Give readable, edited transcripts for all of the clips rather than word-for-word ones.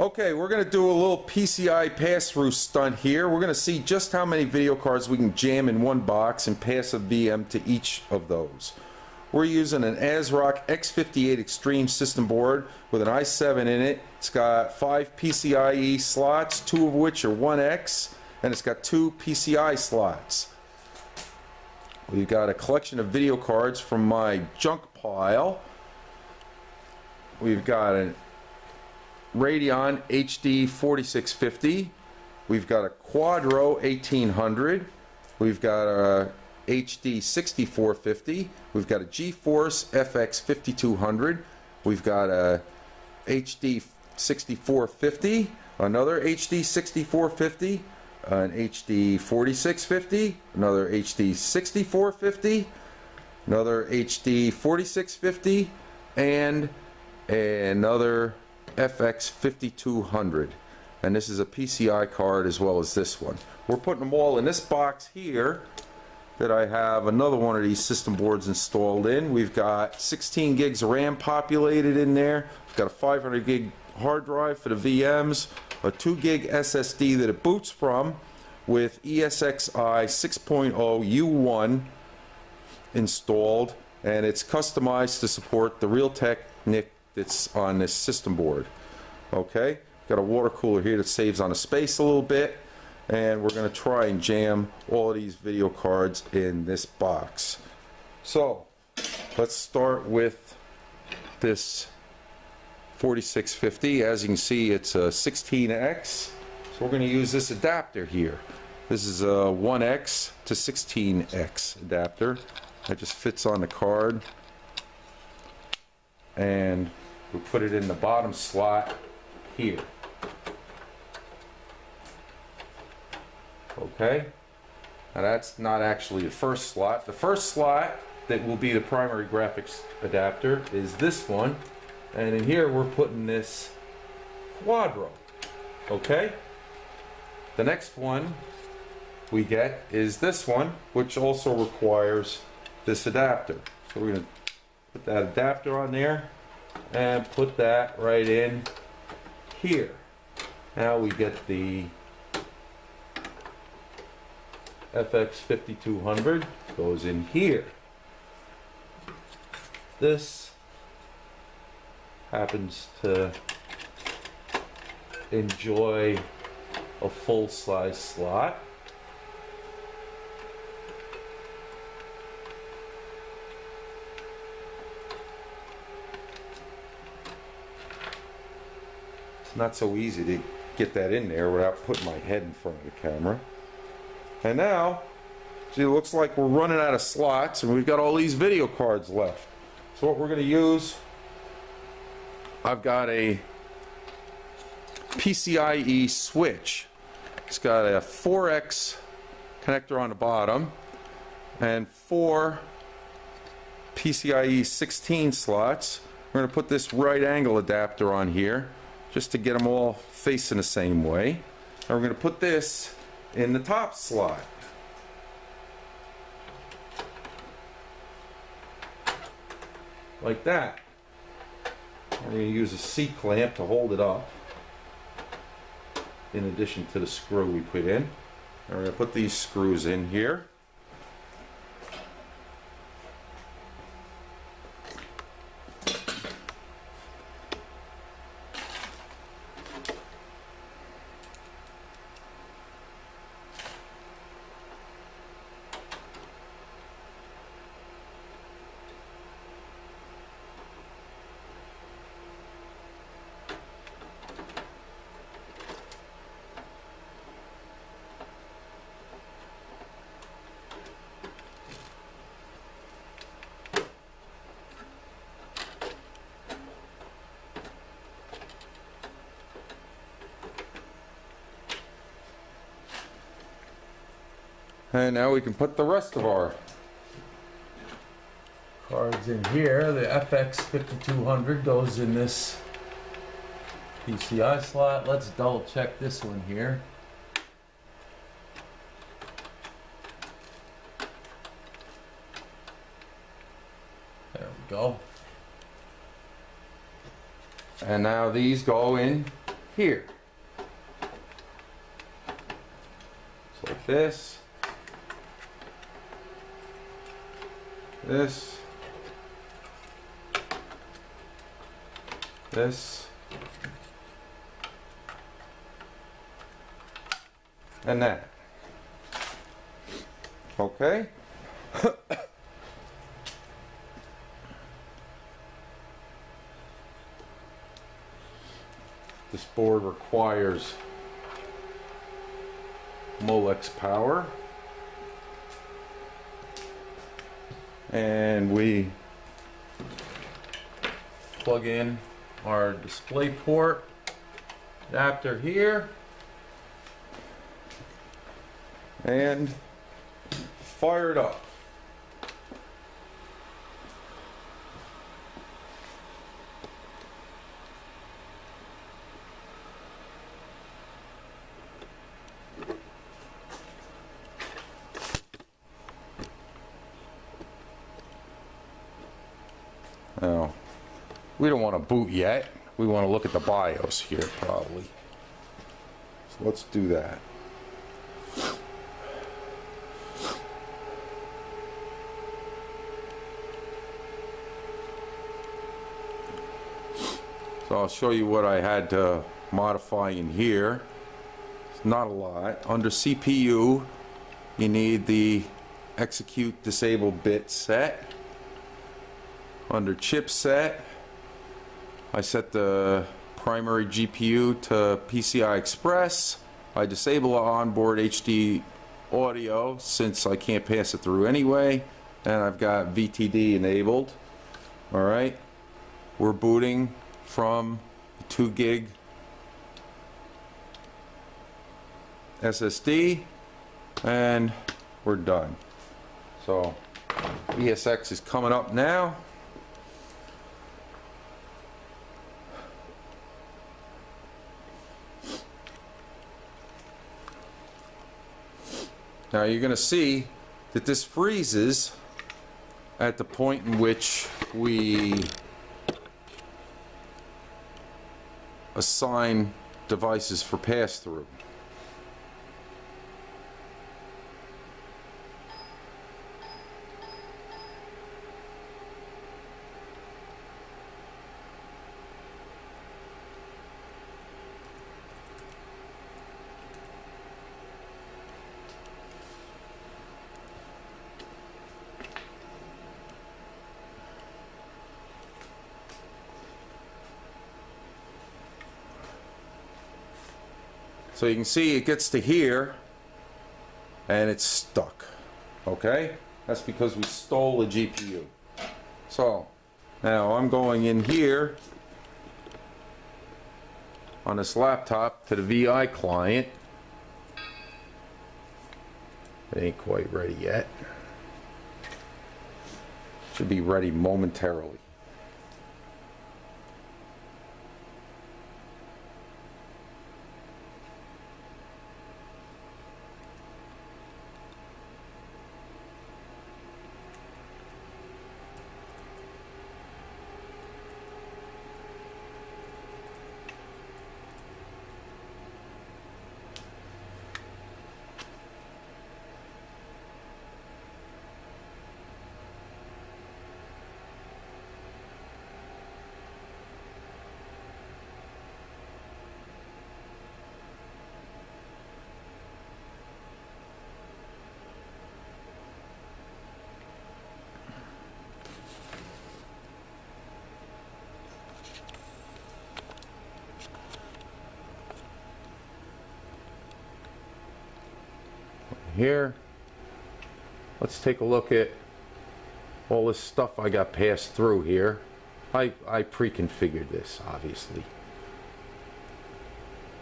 Okay, we're going to do a little PCI pass-through stunt here. We're going to see just how many video cards we can jam in one box and pass a VM to each of those. We're using an ASRock X58 Extreme system board with an i7 in it. It's got 5 PCIe slots, 2 of which are 1X, and it's got 2 PCI slots. We've got a collection of video cards from my junk pile. We've got an Radeon HD 4650, we've got a Quadro 1800, we've got a HD 6450, we've got a GeForce FX 5200, we've got a HD 6450, another HD 6450, an HD 4650, another HD 6450, another HD 4650, and another FX 5200, and this is a PCI card as well as this one. We're putting them all in this box here that I have another one of these system boards installed in. We've got 16 gigs of RAM populated in there. We've got a 500 gig hard drive for the VMs, a 2 gig SSD that it boots from with ESXi 6.0 U1 installed, and it's customized to support the Realtek NIC that's on this system board. Okay, got a water cooler here that saves on the space a little bit, and we're going to try and jam all of these video cards in this box. So let's start with this 4650. As you can see, it's a 16X, so we're going to use this adapter here. This is a 1X to 16X adapter that just fits on the card, and we put it in the bottom slot here. Okay, now that's not actually the first slot. The first slot that will be the primary graphics adapter is this one, and in here we're putting this Quadro. Okay, the next one we get is this one, which also requires this adapter. So we're going to put that adapter on there and put that right in here. Now we get the FX 5200 goes in here. This happens to enjoy a full-size slot. Not so easy to get that in there without putting my head in front of the camera. And now, see, it looks like we're running out of slots and we've got all these video cards left. So what we're going to use, I've got a PCIe switch. It's got a 4X connector on the bottom and 4 PCIe 16 slots. We're going to put this right angle adapter on here, just to get them all facing the same way. And we're going to put this in the top slot. Like that. We're going to use a C-clamp to hold it up, in addition to the screw we put in. And we're going to put these screws in here. And now we can put the rest of our cards in here. The FX 5200 goes in this PCI slot. Let's double check this one here. There we go. And now these go in here. So like this, this, this, and that. Okay. This board requires Molex power, and we plug in our DisplayPort adapter here and fire it up. Now, we don't want to boot yet. We want to look at the BIOS here, probably. So let's do that. So I'll show you what I had to modify in here. It's not a lot. Under CPU, you need the execute disable bit set. Under chipset, I set the primary GPU to PCI Express. I disable onboard HD audio since I can't pass it through anyway. And I've got VTD enabled. Alright, we're booting from the 2 gig SSD, and we're done. So ESX is coming up now. Now you're going to see that this freezes at the point in which we assign devices for pass-through. So you can see it gets to here and it's stuck. Okay? That's because we stole a GPU. So now I'm going in here on this laptop to the VI client. It ain't quite ready yet. Should be ready momentarily. Here, let's take a look at all this stuff I got passed through here. I pre-configured this, obviously.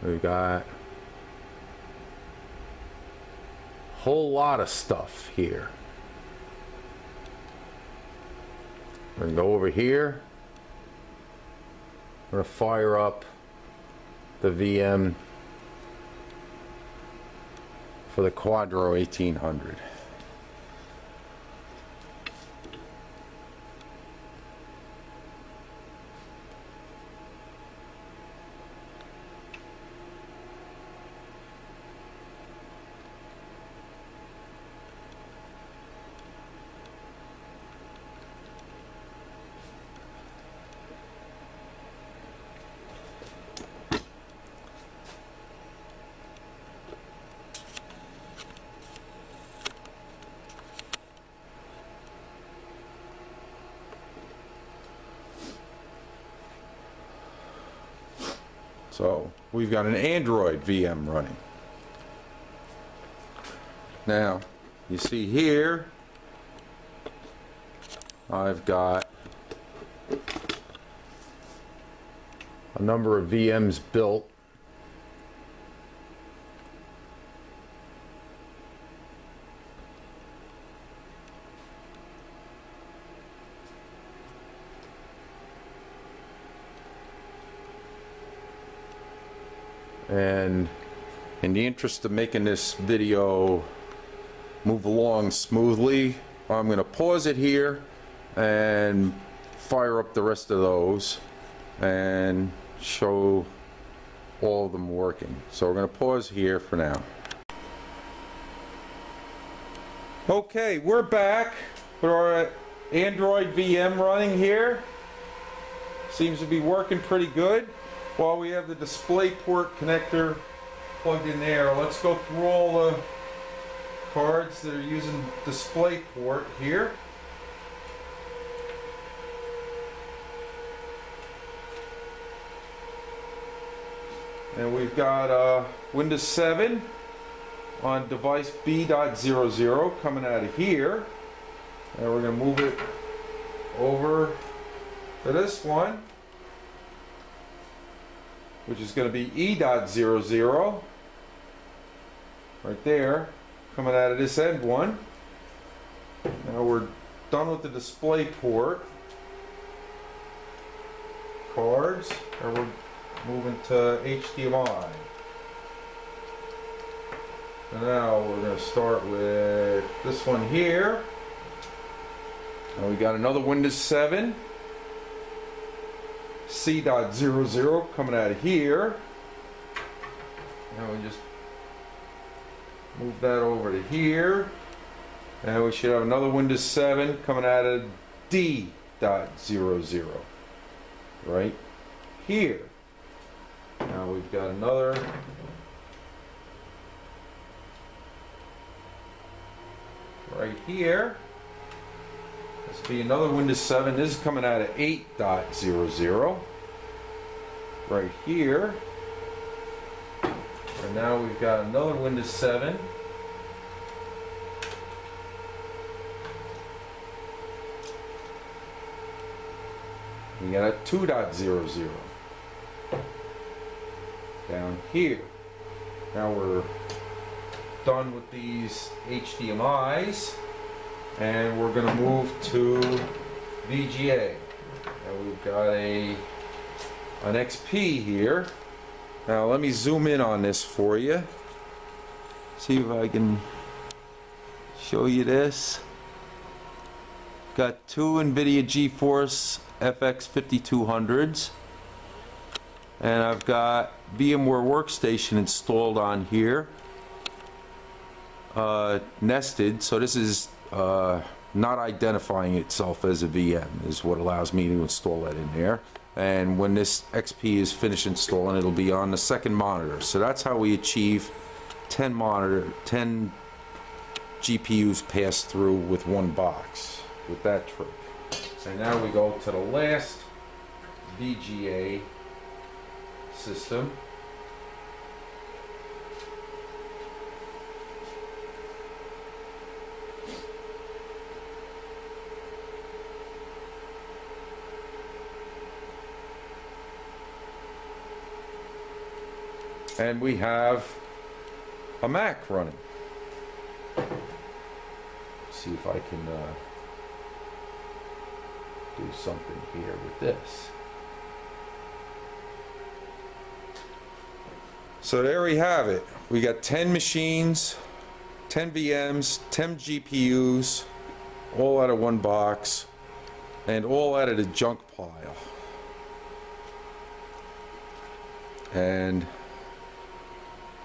We've got a whole lot of stuff here. We're gonna go over here. We're gonna fire up the VM for the Quadro 1800. So we've got an Android VM running. Now you see here I've got a number of VMs built. And in the interest of making this video move along smoothly, I'm going to pause it here and fire up the rest of those and show all of them working. So we're going to pause here for now. Okay, we're back with our Android VM running here. Seems to be working pretty good. While we have the DisplayPort connector plugged in there, let's go through all the cards that are using DisplayPort here. And we've got Windows 7 on device B.00 coming out of here. And we're going to move it over to this one, which is going to be E.00 right there, coming out of this end one. Now we're done with the DisplayPort cards, and we're moving to HDMI. And now we're going to start with this one here. And we got another Windows 7 C.00 coming out of here. Now we just move that over to here, and we should have another Windows 7 coming out of D.00 right here. Now we've got another right here. This will be another Windows 7. This is coming out of 8.00 right here. And now we've got another Windows 7 we got a 2.00 down here. Now we're done with these HDMIs, and we're going to move to VGA. And we've got an XP here. Now let me zoom in on this for you. See if I can show you this. Got two NVIDIA GeForce FX 5200s. And I've got VMware Workstation installed on here. Nested, so this is not identifying itself as a VM is what allows me to install that in there. And when this XP is finished installing, it'll be on the second monitor. So that's how we achieve 10 GPUs passed through with one box with that trick. So now we go to the last VGA system. And we have a Mac running. Let's see if I can do something here with this. So there we have it. We got 10 machines, 10 VMs, 10 GPUs, all out of one box, and all out of the junk pile. And